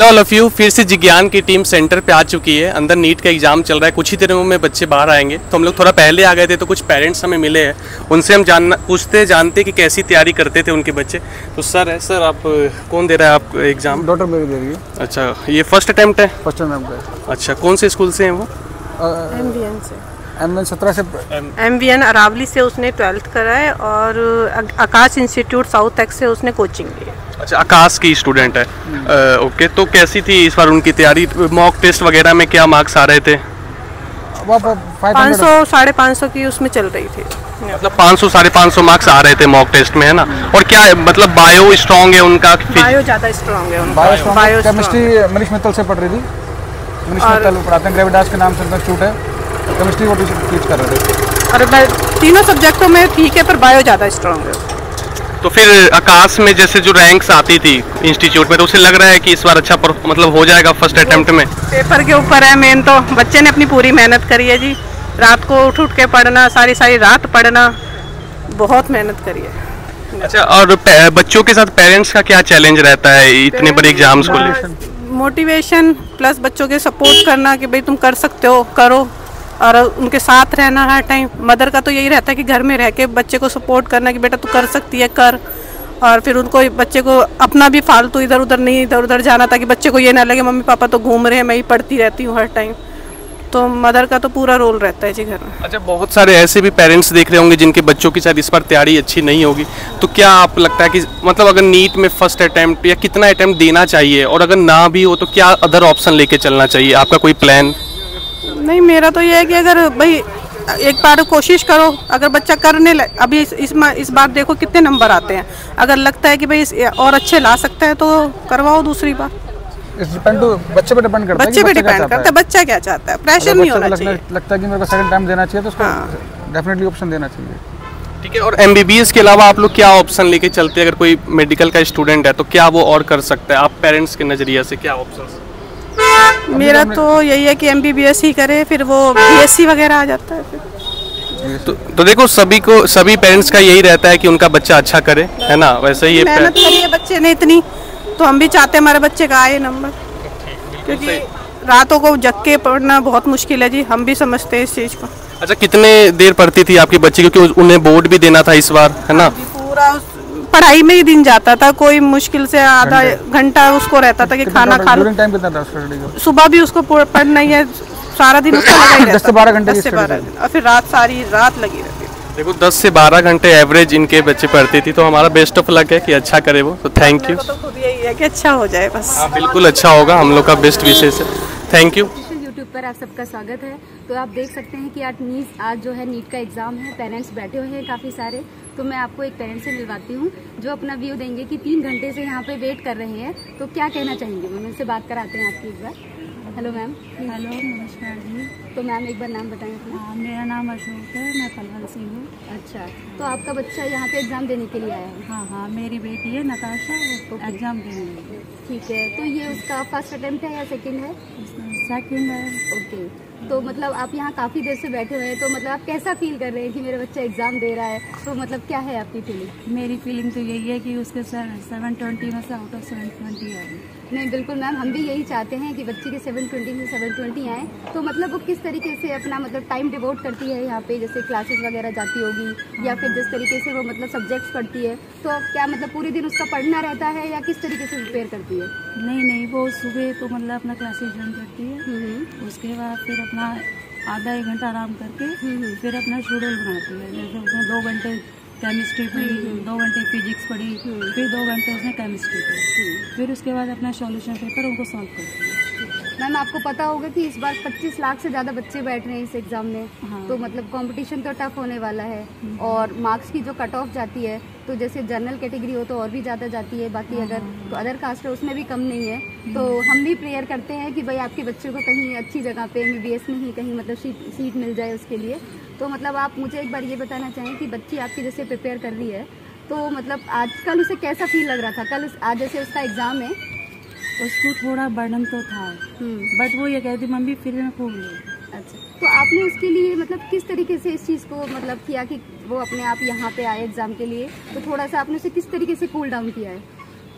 Hello all of you, फिर से जिज्ञान की टीम सेंटर पे आ चुकी है। अंदर नीट का एग्जाम चल रहा है, कुछ ही दिनों में बच्चे बाहर आएंगे। तो हम लोग थोड़ा पहले आ गए थे, तो कुछ पेरेंट्स हमें मिले हैं। उनसे हम जानते कि कैसी तैयारी करते थे उनके बच्चे। तो सर है, सर आप कौन दे रहा है आप एग्जाम? डॉक्टर मेरी दे रही है। अच्छा, ये फर्स्ट अटैम्प्ट है? फर्स्ट अटैम्प्ट है। अच्छा, कौन से स्कूल से हैं वो? एमवीएन से। एमवीएन 17 से, एमवीएन अरावली से उसने 12th करा है और आकाश इंस्टीट्यूट साउथ एक्स से उसने कोचिंग ली है। अच्छा, आकाश की स्टूडेंट है। ओके, तो कैसी थी इस बार उनकी तैयारी? मॉक टेस्ट वगैरह में क्या मार्क्स आ रहे थे? 500 साढ़े 500 की उसमें चल रही थी। मतलब 500 साढ़े 500 मार्क्स आ रहे थे मॉक टेस्ट में, है ना? और क्या है, मतलब बायो स्ट्रॉन्ग है उनका? बायो ज़्यादा स्ट्रॉन्ग है उनका। बायो केमिस्ट्री मनीष मित्तल से पढ़ रही थी। मनीष मित्तल पढ़ाते हैं, ग्रेविडास के नाम से इंस्टीट्यूट है। केमिस्ट्री वो टीच कर रहे थे। अरे भाई, तीनों सब्जेक्टों में ठीक है, पर बायो ज़्यादा स्ट्रांग है। तो फिर आकाश में जैसे जो रैंक्स आती थी इंस्टीट्यूट में, तो उसे लग रहा है कि इस बार अच्छा मतलब हो जाएगा फर्स्ट अटैम्प्ट में? पेपर के ऊपर है मेन, तो बच्चे ने अपनी पूरी मेहनत करी है जी। रात को उठ के पढ़ना, सारी रात पढ़ना, बहुत मेहनत करी है। अच्छा, और बच्चों के साथ पेरेंट्स का क्या चैलेंज रहता है इतने बड़े एग्जाम्स को लेकर? मोटिवेशन प्लस बच्चों के सपोर्ट करना कि भाई तुम कर सकते हो, करो, और उनके साथ रहना हर टाइम। मदर का तो यही रहता है कि घर में रह के बच्चे को सपोर्ट करना कि बेटा तू कर सकती है, कर। और फिर उनको, बच्चे को अपना भी फालतू इधर उधर जाना, ताकि बच्चे को ये ना लगे मम्मी पापा तो घूम रहे हैं, मैं ही पढ़ती रहती हूँ हर टाइम। तो मदर का तो पूरा रोल रहता है जी घर में। अच्छा, बहुत सारे ऐसे भी पेरेंट्स देख रहे होंगे जिनके बच्चों की शायद इस बार तैयारी अच्छी नहीं होगी। तो क्या आप लगता है कि मतलब अगर नीट में फर्स्ट अटैम्प्ट या कितना अटैम्प्ट देना चाहिए, और अगर ना भी हो तो क्या अदर ऑप्शन लेके चलना चाहिए? आपका कोई प्लान? नहीं, मेरा तो ये है कि अगर भाई एक बार कोशिश करो, अगर बच्चा करने लगे। अभी इस बार देखो कितने नंबर आते हैं। अगर लगता है कि भाई और अच्छे ला सकता है तो करवाओ दूसरी बार। बच्चे पे डिपेंड करता है, बच्चा क्या चाहता है। प्रेशर नहीं होना चाहिए। लगता है कि मेरे को सेकंड टाइम देना चाहिए तो उसको डेफिनेटली ऑप्शन देना चाहिए। ठीक है, और MBBS के अलावा आप लोग क्या ऑप्शन लेके चलते हैं? अगर कोई मेडिकल का स्टूडेंट है तो क्या वो और कर सकता है? आप पेरेंट्स के नज़रिया से क्या ऑप्शन? मेरा तो यही है कि MBBS ही करे, फिर वो BSc वगैरह आ जाता है फिर। तो देखो, सभी पेरेंट्स का यही रहता है कि उनका बच्चा अच्छा करे, है ना? वैसे ही मेहनत करी है बच्चे ने इतनी, तो हम भी चाहते हैं हमारे बच्चे का आए नंबर, क्योंकि रातों को जग के पढ़ना बहुत मुश्किल है जी। हम भी समझते हैं इस चीज़ को। अच्छा, कितने देर पढ़ती थी आपकी बच्ची? क्योंकि उन्हें बोर्ड भी देना था इस बार, है ना? पूरा पढ़ाई में ही दिन जाता था। कोई मुश्किल से आधा घंटा उसको रहता था कि खाना खा लो। सुबह भी उसको पढ़ना ही है, सारा दिन उसको लगा ही रहता। 10 से 12 घंटे और फिर रात सारी रात लगी रहती। देखो, 10 से 12 घंटे एवरेज इनके बच्चे पढ़ती थी। तो हमारा बेस्ट ऑफ लक है कि अच्छा करे वो। तो थैंक यू। खुद यही है कि अच्छा हो जाए बस। बिल्कुल अच्छा होगा, हम लोग का बेस्ट विशेष है। Thank you. पर आप सबका स्वागत है। तो आप देख सकते हैं कि आज जो है नीट का एग्जाम है। पेरेंट्स बैठे हुए हैं काफी सारे, तो मैं आपको एक पेरेंट से मिलवाती हूँ जो अपना व्यू देंगे कि 3 घंटे से यहाँ पे वेट कर रहे हैं, तो क्या कहना चाहेंगे मैम? उनसे बात कराते हैं आपकी एक बार। Hello ma'am. हेलो, नमस्कार जी। तो मैम एक बार नाम बताएं अपना। मेरा नाम अशोक है, मैं पलवल से हूँ। अच्छा, तो आपका बच्चा यहाँ पे एग्जाम देने के लिए आया है? हाँ हाँ, मेरी बेटी है नताशा, वो एग्जाम देने। ठीक है, तो ये उसका फर्स्ट अटैम्प्ट है या सेकेंड है? सेकेंड है। ओके, तो मतलब आप यहाँ काफ़ी देर से बैठे हुए हैं, तो मतलब आप कैसा फील कर रहे हैं कि मेरा बच्चा एग्ज़ाम दे रहा है? तो मतलब क्या है आपकी फीलिंग? मेरी फीलिंग तो यही है कि उसके 720 में से आउट ऑफ 720 आए। नहीं, बिल्कुल मैम, हम भी यही चाहते हैं कि बच्चे के 720 में 720 आएँ। तो मतलब वो किस तरीके से अपना मतलब टाइम डिवोट करती है यहाँ पे? जैसे क्लासेस वगैरह जाती होगी, या फिर जिस तरीके से वो मतलब सब्जेक्ट्स पढ़ती है, तो अब क्या मतलब पूरे दिन उसका पढ़ना रहता है या किस तरीके से प्रिपेयर करती है? नहीं, वो सुबह तो मतलब अपना क्लासेस ज्वाइन करती है, उसके बाद फिर अपना आधा एक घंटा आराम करके फिर अपना शेड्यूल बनाती है। जैसे उसमें 2 घंटे केमिस्ट्री पढ़ी, 2 घंटे फिजिक्स पढ़ी, फिर 2 घंटे उसने केमिस्ट्री पढ़ी, फिर उसके बाद अपना सॉल्यूशन पेपर उनको सॉल्व करती है। मैम, आपको पता होगा कि इस बार 25 लाख से ज़्यादा बच्चे बैठ रहे हैं इस एग्ज़ाम में। हाँ। तो मतलब कंपटीशन तो टफ होने वाला है, और मार्क्स की जो कट ऑफ जाती है, तो जैसे जनरल कैटेगरी हो तो और भी ज़्यादा जाती है, बाकी अगर तो अदर कास्ट है उसमें भी कम नहीं है। तो हम भी प्रेयर करते हैं कि भाई आपके बच्चे को कहीं अच्छी जगह पे MBBS में ही कहीं मतलब सीट मिल जाए उसके लिए। तो मतलब आप मुझे एक बार ये बताना चाहें कि बच्ची आपकी जैसे प्रिपेयर कर रही है, तो मतलब आजकल उसे कैसा फील लग रहा था? आज जैसे उसका एग्ज़ाम है, उसको थोड़ा बर्डन तो था, बट वो ये कहती मम्मी फिर मैं खूब लूँ। अच्छा, तो आपने उसके लिए मतलब किस तरीके से इस चीज़ को मतलब किया कि वो अपने आप यहाँ पे आए एग्ज़ाम के लिए? तो थोड़ा सा आपने उसे किस तरीके से कूल डाउन किया है?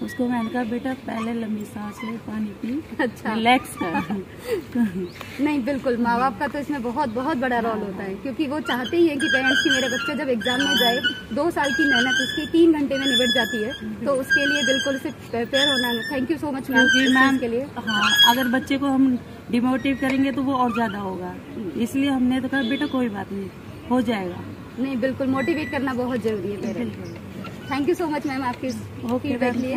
उसको मैंने कहा बेटा पहले लंबी सांस ले, पानी पी, अच्छा रिलैक्स कर। नहीं बिल्कुल, माँ बाप का तो इसमें बहुत बहुत बड़ा रोल होता है, क्योंकि वो चाहते ही हैं कि पेरेंट्स की मेरे बच्चे जब एग्जाम में जाए 2 साल की मेहनत उसकी 3 घंटे में निबट जाती है, तो उसके लिए बिल्कुल से प्रिपेयर होना है। Thank you so much ma'am के लिए। हाँ, अगर बच्चे को हम डिमोटिव करेंगे तो वो और ज्यादा होगा, इसलिए हमने तो कहा बेटा कोई बात नहीं, हो जाएगा। नहीं बिल्कुल, मोटिवेट करना बहुत जरूरी है parents. Thank you so much ma'am आपके फीडबैक लिए।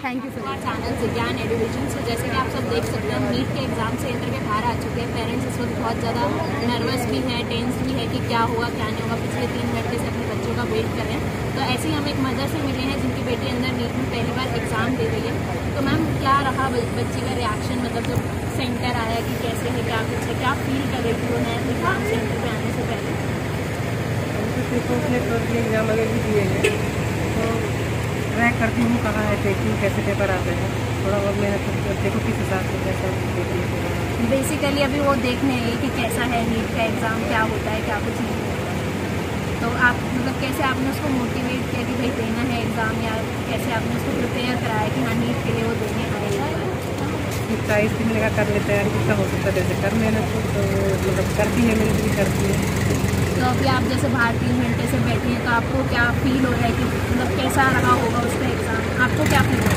Thank you so much. Channel Jigyan education. So जैसे कि आप सब देख सकते हैं, नीट के एग्जाम सेंटर के बाहर आ चुके हैं। पेरेंट्स इस वक्त बहुत ज़्यादा नर्वस भी है, टेंस भी है कि क्या हुआ क्या नहीं होगा। पिछले 3 घंटे से अपने बच्चों का वेट कर रहे हैं। तो ऐसे ही हम एक मदर से मिले हैं जिनकी बेटी अंदर नीट में पहली बार एग्जाम दे रही है। तो मैम क्या रहा बच्चे का रिएक्शन, मतलब जब सेंटर आया कि कैसे है, क्या कुछ है, क्या फील कर रही थी उन्हें एग्जाम सेंटर पर आने से पहले? ट्राई करती हूँ कहाँ है देखती, कैसे पेपर आते हैं, थोड़ा बहुत मेहनत करते हो किस हिसाब से कैसा देखिए। बेसिकली अभी वो देखने आई कि कैसा है नीट का एग्ज़ाम, क्या होता है क्या कुछ नहीं होता। तो आप मतलब कैसे आपने उसको मोटिवेट किया कि भाई देना है एग्ज़ाम, या कैसे आपने उसको प्रिपेयर कराया कि हाँ नीट के लिए वो देने आएगा? 22 दिन लगा कर लेते हैं, कितना हो सकता है जैसे कर मेहनत, तो मतलब करती है, मेहनत भी करती है। तो अभी आप जैसे बाहर 3 घंटे से बैठे हैं, तो आपको क्या फील हो रहा है कि मतलब कैसा रहा होगा उसका एग्ज़ाम, आपको क्या फील?